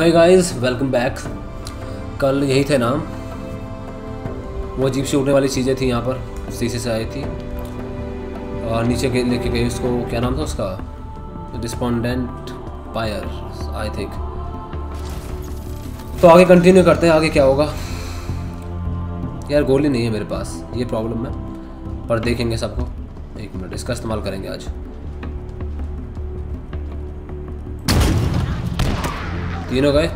Hi guys welcome back. कल यही थे ना वो जीप से उड़ने वाली चीज़ें थी, यहाँ पर शीशे से आई थी और नीचे के लेके गई उसको। क्या नाम था उसका? Respondent pier I think. तो आगे कंटिन्यू करते हैं, आगे क्या होगा। यार गोली नहीं है मेरे पास, ये प्रॉब्लम है, पर देखेंगे सबको। एक मिनट, इसका इस्तेमाल करेंगे आज। तीनों गए,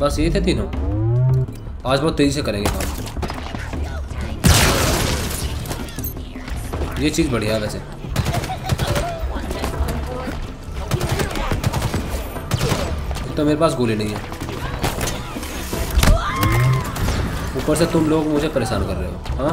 बस ये थे तीनों। आज बहुत तेजी से करेंगे काम। ये चीज बढ़िया है वैसे। तो मेरे पास गोली नहीं है, ऊपर से तुम लोग मुझे परेशान कर रहे हो। हाँ,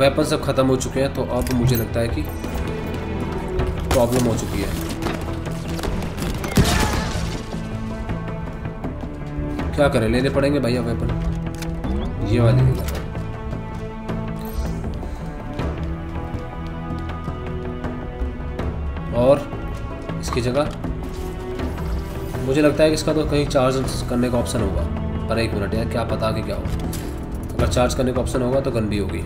वेपन सब खत्म हो चुके हैं, तो अब मुझे लगता है कि प्रॉब्लम हो चुकी है। क्या करें, लेने पड़ेंगे भैया वेपन। ये वाली नहीं लेना। और इसकी जगह मुझे लगता है कि इसका तो कहीं चार्ज करने का ऑप्शन होगा। पर एक मिनट यार, क्या पता कि क्या हो। अगर चार्ज करने का ऑप्शन होगा तो गन भी होगी।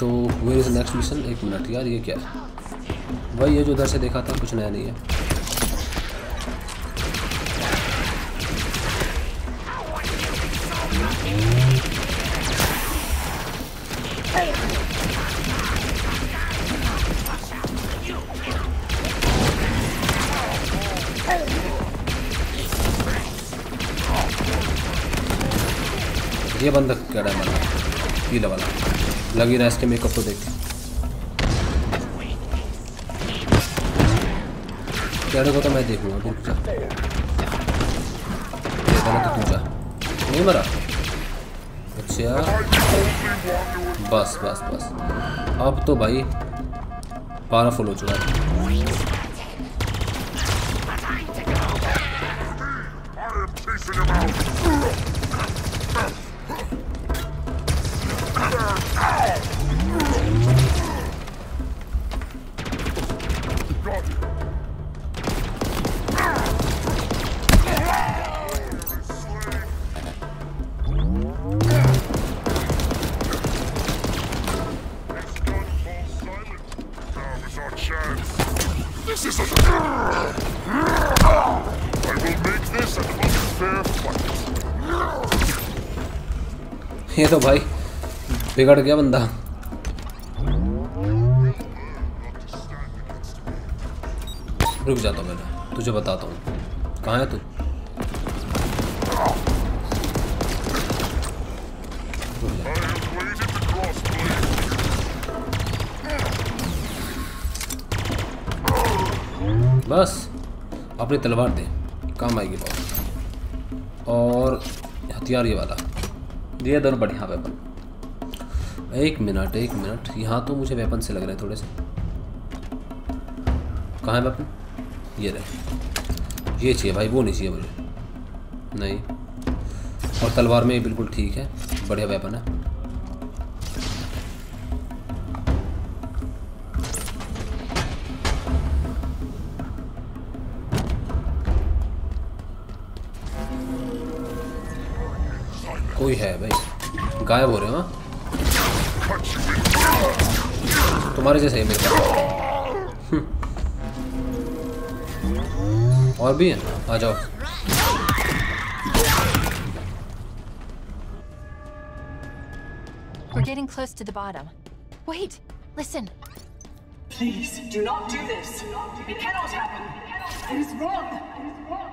तो वेयर इज नेक्स्ट मिशन। एक मिनट यार, ये क्या है? वही है जो उधर से देखा था, कुछ नया नहीं है। ये बंदा क्या है मारा? पीला वाला लगी रहा, इसके मेकअप को देखते चेहरे को तो मैं देखूंगा। रुक जा, तो तू जा, नहीं मरा। अच्छा बस बस बस, अब तो भाई पावरफुल हो चुका है। ये तो भाई बिगड़ गया बंदा। रुक जाता हूँ, मैंने तुझे बताता हूँ कहाँ है तू। बस अपनी तलवार दे, काम आएगी बात। और हथियार ये वाला, ये दोनों बढ़िया वेपन। एक मिनट, यहाँ तो मुझे वेपन से लग रहे हैं थोड़े से। कहाँ है वेपन? ये रहे, ये चाहिए भाई, वो नहीं चाहिए मुझे, नहीं। और तलवार में बिल्कुल ठीक है, बढ़िया वेपन है। कोई है भाई, गायब हो रहे हो हाँ? तुम्हारे जैसे ही मेरे पास और भी है, आ जाओ। We're getting close to the bottom. Wait, listen. Please do not do this. It cannot happen. It is wrong. It is wrong.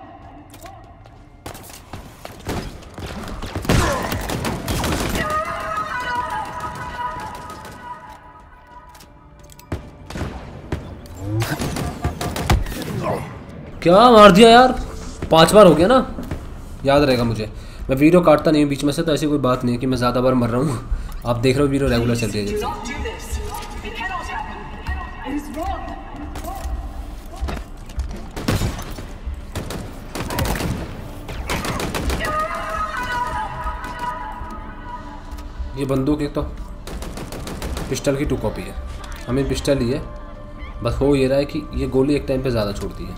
क्या मार दिया यार, 5 बार हो गया ना, याद रहेगा मुझे। मैं वीडियो काटता नहीं हूँ बीच में से, तो ऐसी कोई बात नहीं है कि मैं ज़्यादा बार मर रहा हूँ। आप देख रहे हो वीडियो रेगुलर चल रही है। ये बंदूक एक तो पिस्टल की 2 कॉपी है, हमें पिस्टल ही है। बस हो ये रहा है कि ये गोली एक टाइम पे ज़्यादा छोड़ती है।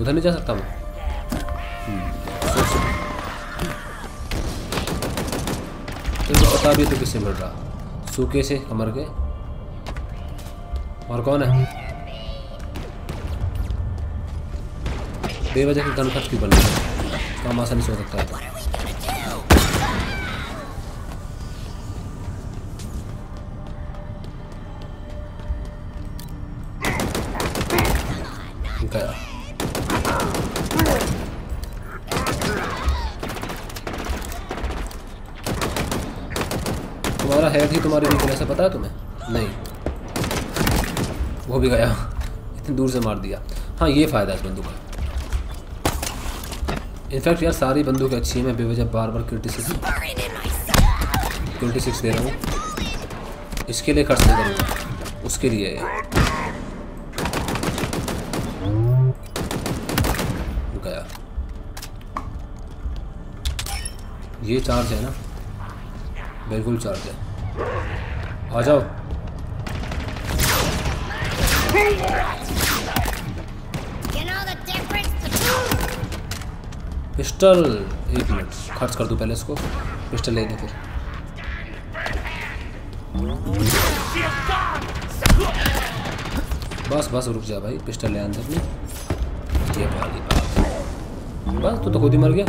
उधर नहीं जा सकता मैं। तो पता भी तो किससे मिल रहा, सूखे से कमर के। और कौन है बेवजह की गन खर्च की बन रही, काम आसानी से हो सकता है। हेड ही तुम्हारी वीकनेस है, पता है तुम्हें? नहीं, वो भी गया, इतनी दूर से मार दिया। हाँ ये फ़ायदा है इस बंदूक का। इनफैक्ट यार सारी बंदूकें अच्छी हैं, मैं बेवजह बार बार क्रिटिसिक्स दे रहा हूँ। इसके लिए खर्च नहीं करूँगा, उसके लिए। गया ये चार्ज है ना, बिल्कुल चार्ज है। आ जाओ, पिस्टल। 1 मिनट खर्च कर दूं पहले इसको, पिस्टल लेने फिर। बस बस रुक जा भाई, पिस्टल ले अंदर में। ये वाली बात, बस तू तो खुद ही मर गया।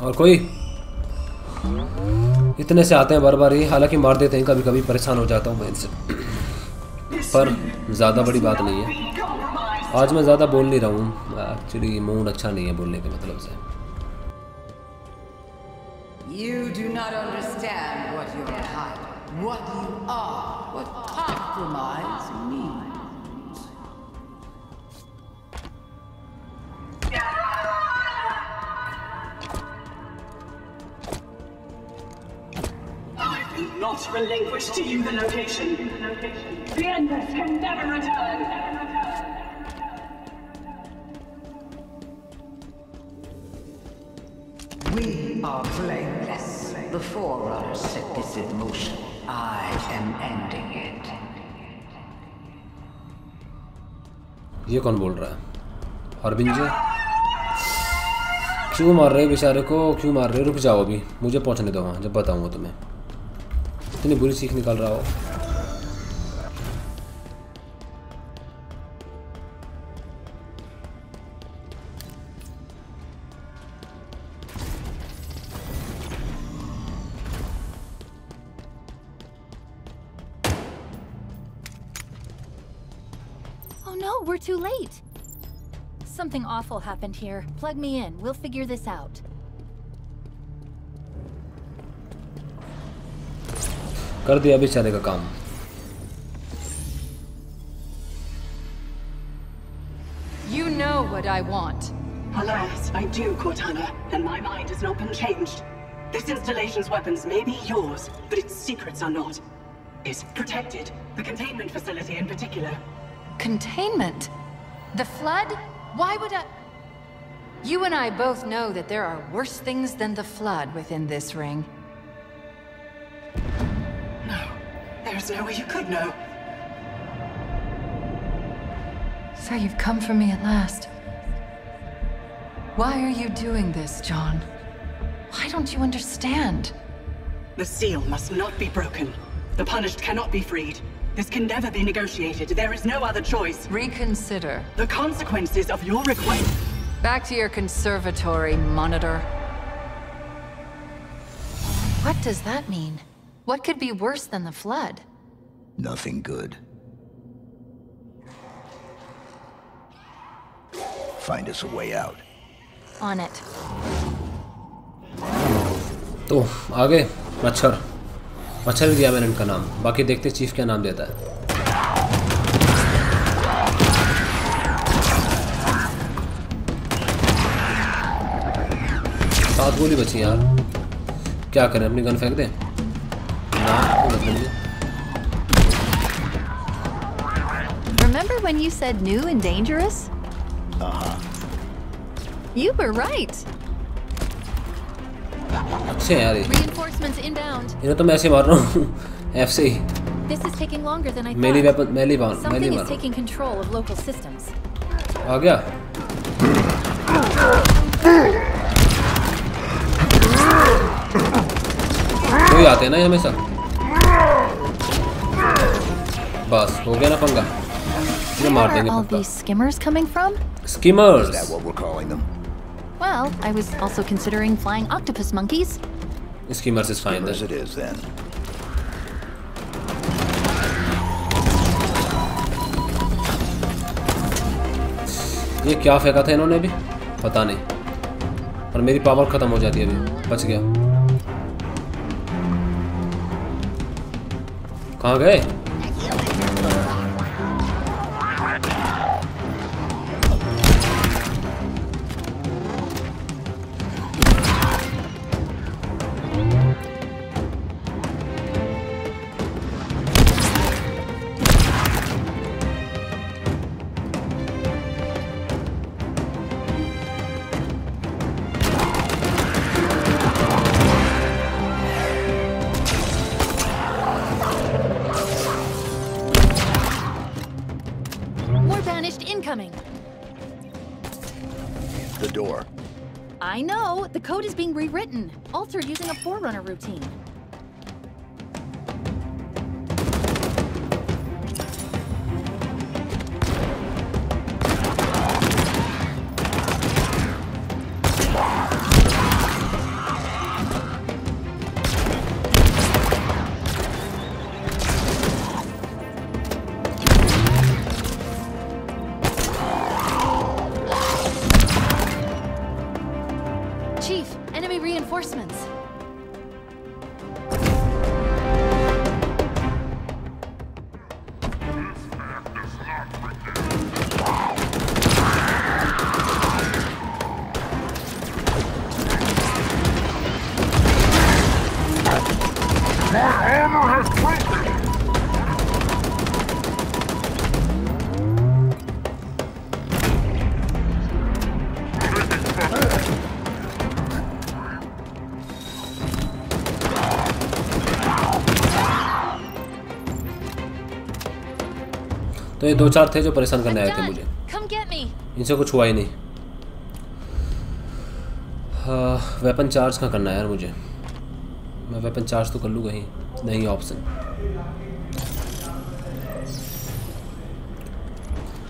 और कोई? इतने से आते हैं बार बार, ये हालांकि मार देते हैं, कभी कभी परेशान हो जाता हूँ मैं इनसे, पर ज़्यादा बड़ी बात नहीं है। आज मैं ज़्यादा बोल नहीं रहा हूँ एक्चुअली, मूड अच्छा नहीं है बोलने के मतलब से। You do not understand what you are hiding, what you are, what compromise means. I do not relinquish to you the location. The endless can never return. We are blameless. The Forerunner set this in motion. I am ending it. ये कौन बोल रहा है? Harbinger? क्यों मार रहे बेचारे को, क्यों मार रहे? रुक जाओ अभी, मुझे पहुंचने दो वहाँ, जब बताऊँगा तुम्हें। इतनी बुरी सीख निकाल रहा हो। Oh no, we're too late. Something awful happened here. Plug me in. We'll figure this out. कर दिया बेचारे का काम. You know what I want. Alas, I do, Cortana, and my mind has not been changed. This installation's weapons may be yours, but its secrets are not. It's protected, the containment facility in particular. Containment? The flood? Why would I... You and I both know that there are worse things than the flood within this ring. No, there's no way you could know. So you've come for me at last. Why are you doing this, John? Why don't you understand? The seal must not be broken. The punished cannot be freed. This can never be negotiated. There is no other choice. Reconsider. The consequences of your request. Back to your conservatory, monitor. What does that mean? What could be worse than the flood? Nothing good. Find us a way out. On it. तो आगे मच्छर मच्छर दिया मैंने इनका नाम बाकी देखते चीफ क्या नाम देता है सात गोली बची यार क्या करें अपनी गन फेंक दें ना Remember when you said new and dangerous? You were right. अच्छे यार ये तो मैं ऐसे मार रहा हूँ एफ से ही मेरी वेपन मेरी मार आ गया कोई आते हैं ना हमेशा बस हो गया ना पंगा ये मार देंगे पक्का skimmers Well, I was also considering flying octopus monkeys. Skimmers is fine as it is then. ये क्या फेंका था इन्होंने अभी? पता नहीं। पर मेरी पावर खत्म हो जाती है अभी। बच गया। कहाँ गए? Rewritten, altered using a Forerunner routine. तो ये दो चार थे जो परेशान करने आए थे मुझे इनसे कुछ हुआ ही नहीं हाँ वेपन चार्ज कहाँ करना है यार मुझे मैं वेपन चार्ज तो कर लूँगा ही नहीं ऑप्शन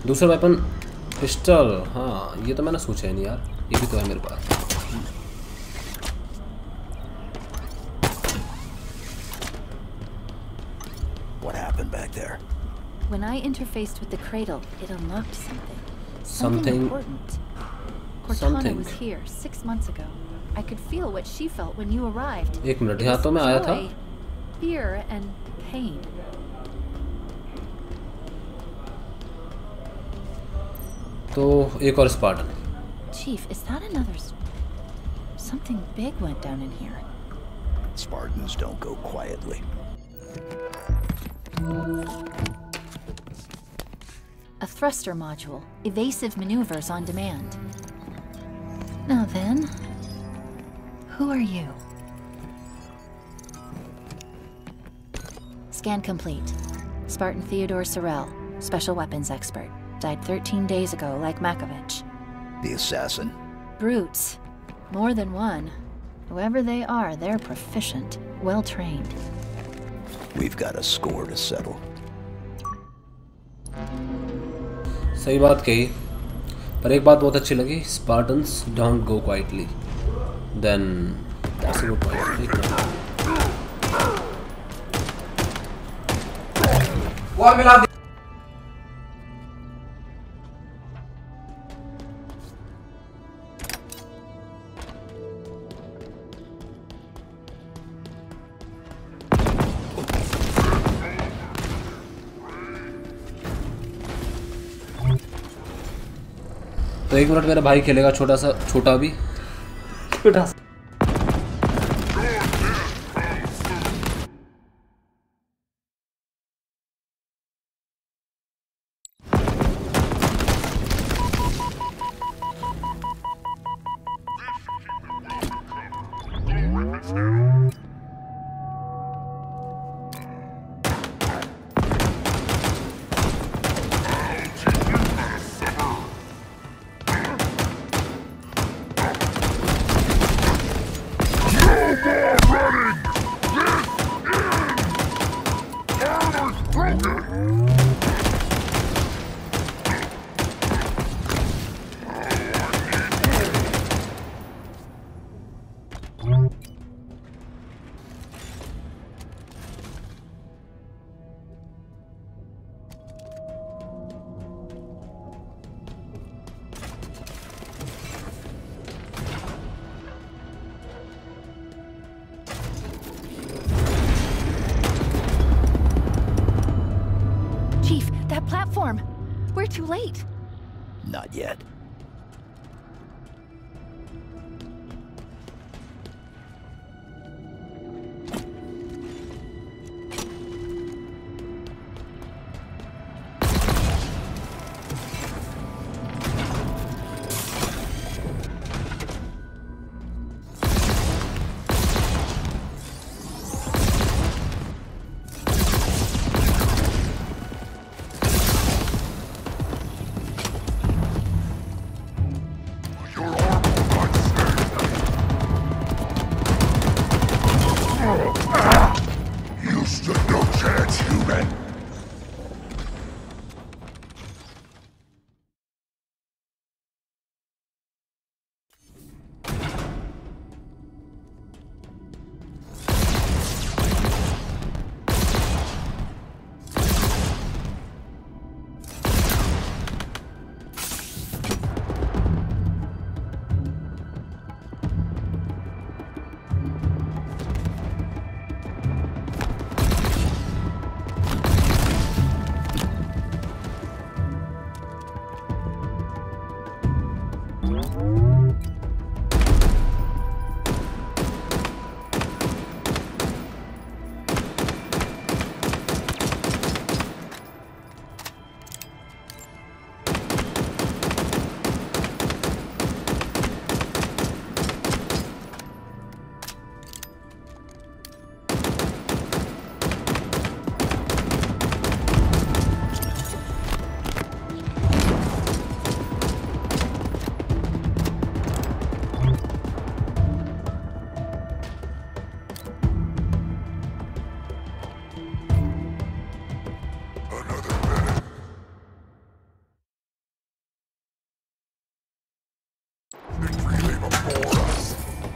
दूसरा वेपन पिस्टल हाँ ये तो मैंने सोचा ही नहीं यार ये भी तो है मेरे पास What happened back there? When I interfaced with the cradle, it unlocked something. Something important. Cortana was here 6 months ago. I could feel what she felt when you arrived. It was joy, fear, and pain. So, another Spartan. Chief, is that another? Something big went down in here. Spartans don't go quietly. A thruster module. Evasive maneuvers on demand. Now then, who are you? Scan complete. Spartan Theodore Sorel, special weapons expert. Died 13 days ago, like Makovic. The assassin? Brutes. More than one. Whoever they are, they're proficient, well-trained. We've got a score to settle. सही बात कही, पर एक बात बहुत अच्छी लगी, Spartans don't go quietly. Then that's a good point. तो एक मिनट मेरा भाई खेलेगा छोटा सा छोटा सा Platform. We're too late. Not yet.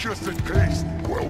Just in case, well...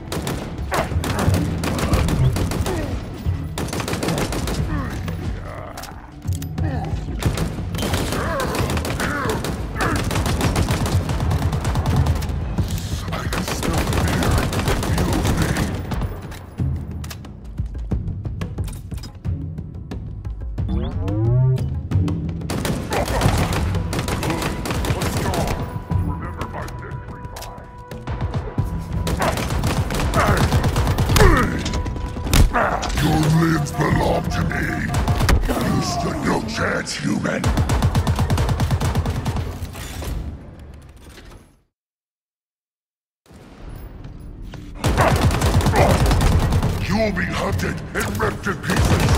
human. You'll be hunted and ripped to pieces.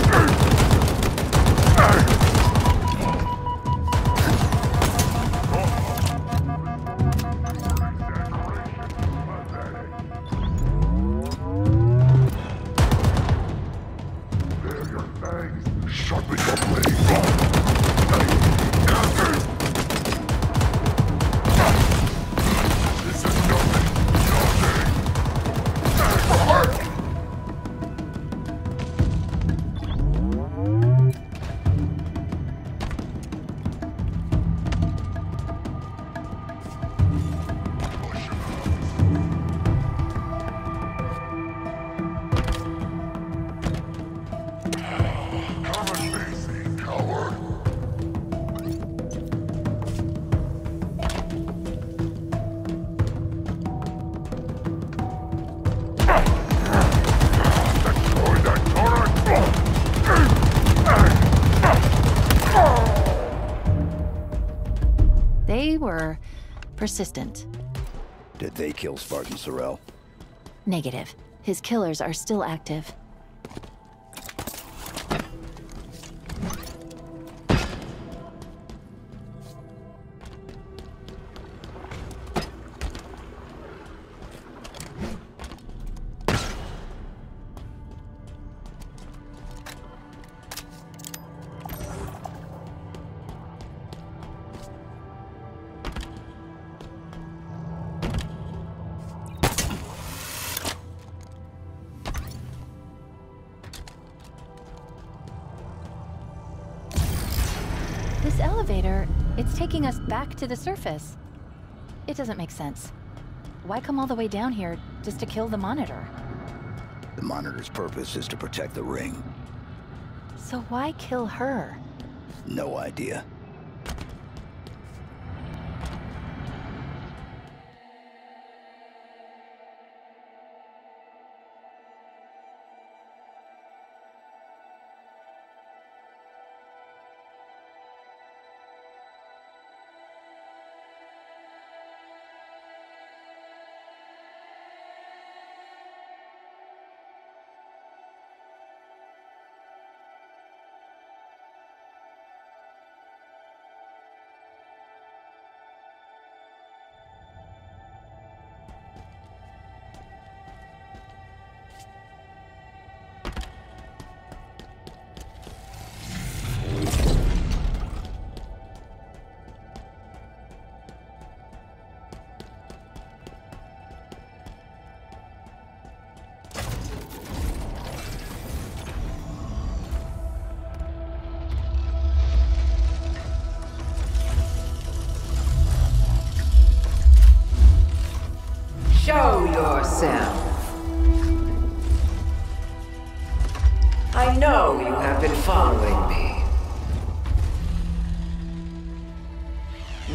They were persistent. Did they kill Spartan Sorel? Negative. His killers are still active. This elevator, it's taking us back to the surface. It doesn't make sense. Why come all the way down here just to kill the monitor? The monitor's purpose is to protect the ring. So why kill her? No idea. I know you have been following me.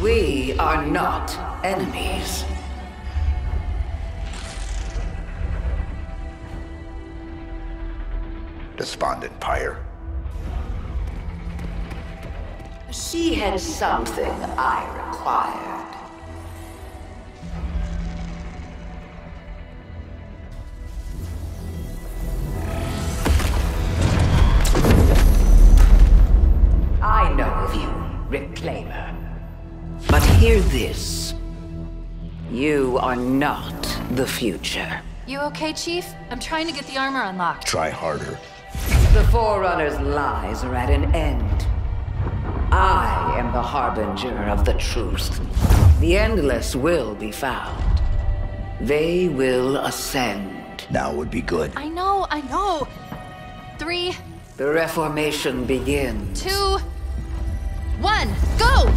We are not enemies. Despondent Pyre. She had something I required. Hear this. You are not the future. You okay, Chief? I'm trying to get the armor unlocked. Try harder. The Forerunner's lies are at an end. I am the harbinger of the truth. The endless will be found. They will ascend. Now would be good. I know. 3. The reformation begins. 2. 1. Go!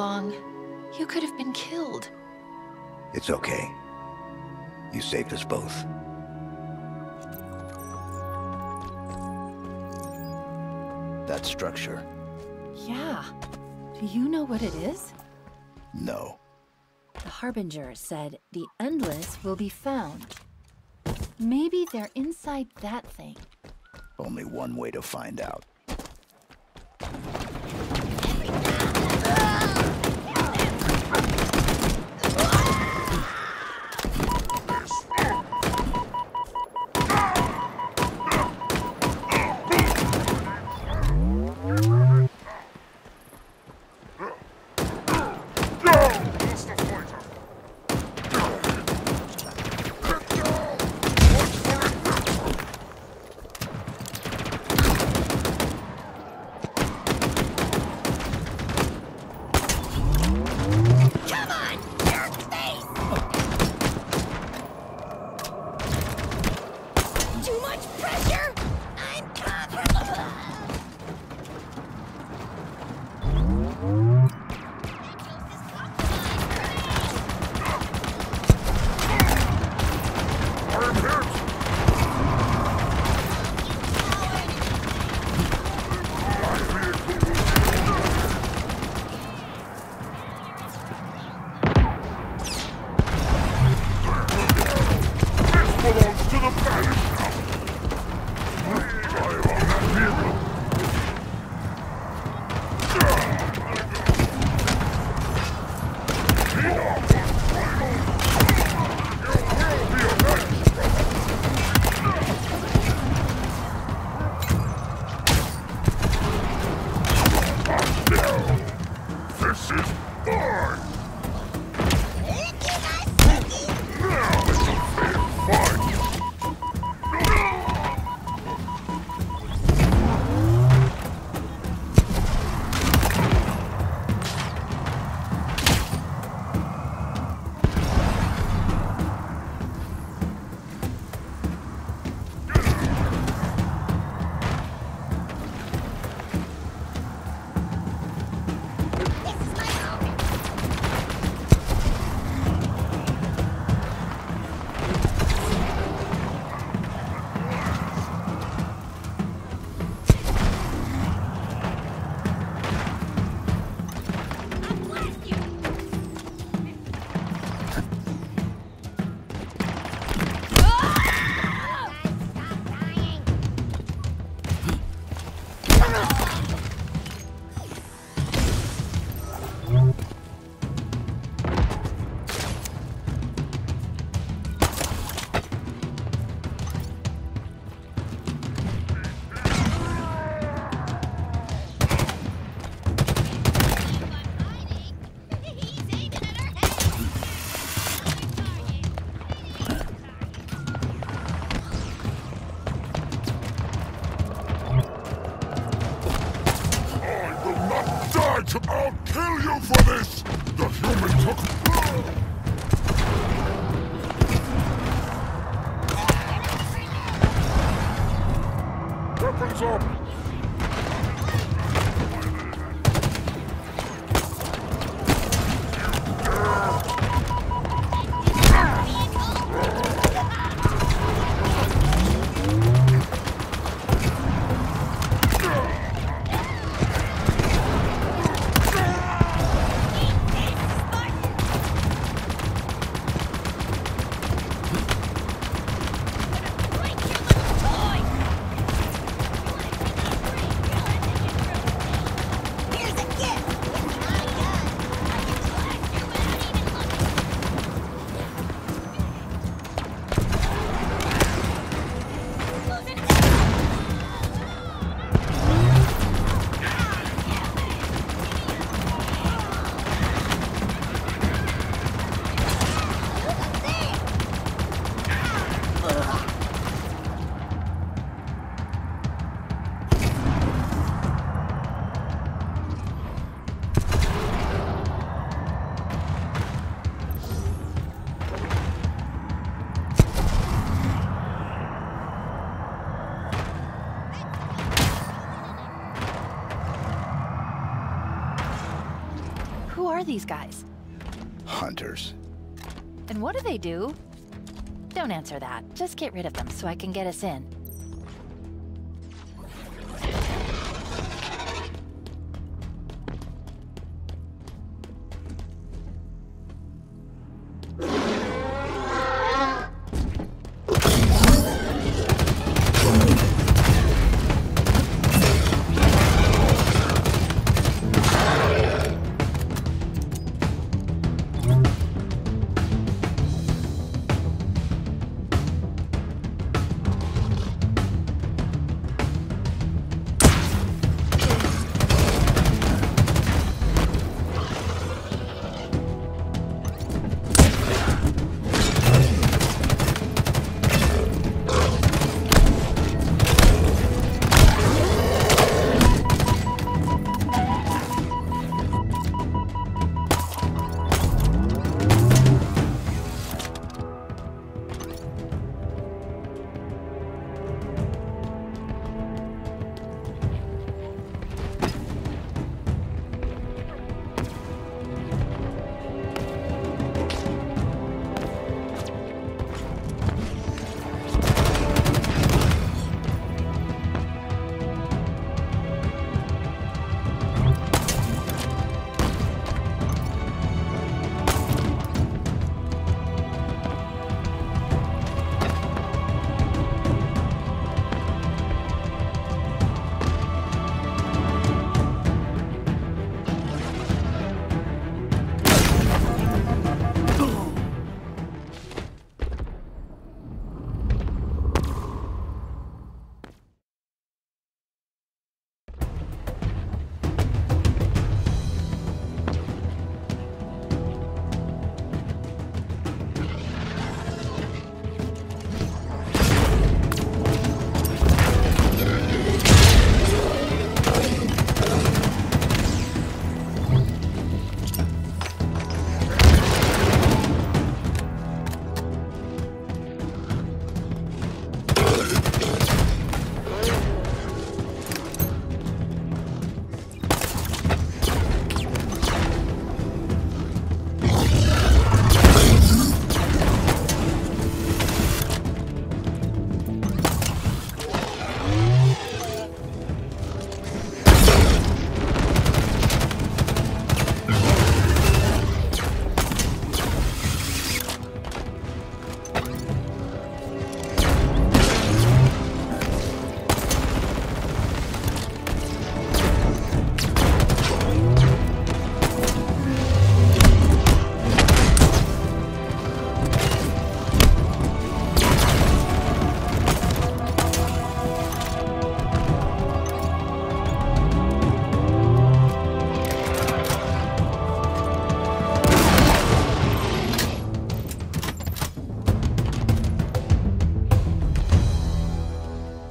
along. You could have been killed. It's okay. You saved us both. That structure. Yeah. Do you know what it is? No. The Harbinger said the Endless will be found. Maybe they're inside that thing. Only one way to find out. are these guys? Hunters. And what do they do? Don't answer that. Just get rid of them so I can get us in.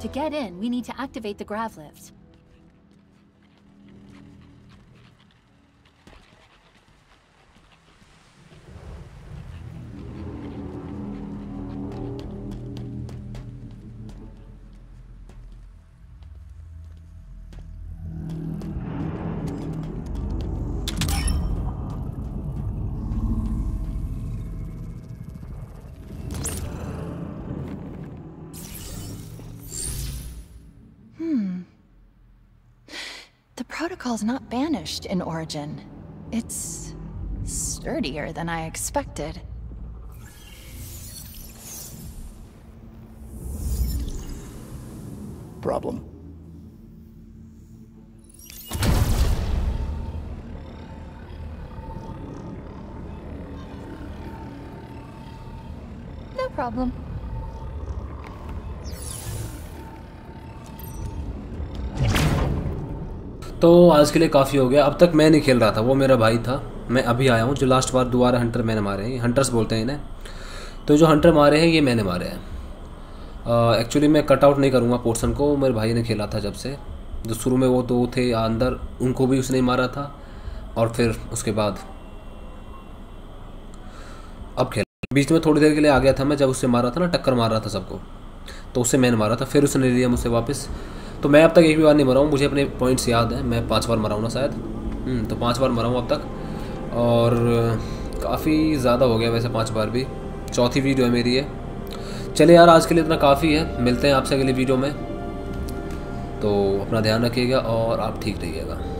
To get in, we need to activate the grav lift. Protocol's not banished in Origin. It's sturdier than I expected. Problem. No problem. तो आज के लिए काफ़ी हो गया। अब तक मैं नहीं खेल रहा था, वो मेरा भाई था। मैं अभी आया हूँ। जो लास्ट बार दोबारा हंटर मैंने मारे हैं, हंटर्स बोलते हैं इन्हें, तो जो हंटर मारे हैं ये मैंने मारे हैं। एक्चुअली मैं कट आउट नहीं करूँगा पोर्शन को, मेरे भाई ने खेला था जब से। जो शुरू में वो दो थे अंदर, उनको भी उसने मारा था, और फिर उसके बाद अब खेला। बीच में थोड़ी देर के लिए आ गया था मैं, जब उससे मारा था ना, टक्कर मार रहा था सबको, तो उससे मैंने मारा था, फिर उसने लिया मुझसे वापस। तो मैं अब तक एक भी बार नहीं मरा हूँ। मुझे अपने पॉइंट्स याद हैं, मैं 5 बार मरा हूँ ना शायद, तो 5 बार मरा हूँ अब तक। और काफ़ी ज़्यादा हो गया वैसे 5 बार भी। चौथी वीडियो है मेरी ये। चलिए यार, आज के लिए इतना काफ़ी है। मिलते हैं आपसे अगली वीडियो में। तो अपना ध्यान रखिएगा और आप ठीक रहिएगा।